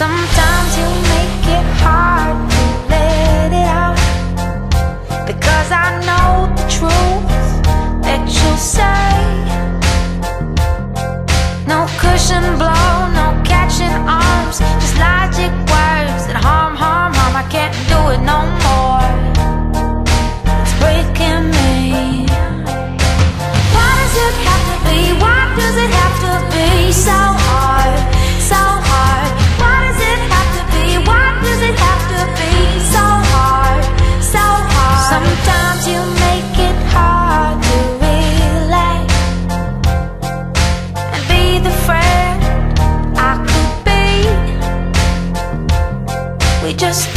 Sometimes you make it hard to let it out, because I know the truth that you'll say. No cushion blow, no catching arms, just logic words that harm, harm, harm. I can't do it no more. It's breaking me. Why does it have to be? Why does it have to be so hard? So hard. Why does it have to be? Why does it have to be so hard? So hard. Sometimes you make it hard to relate and be the friend I could be. We just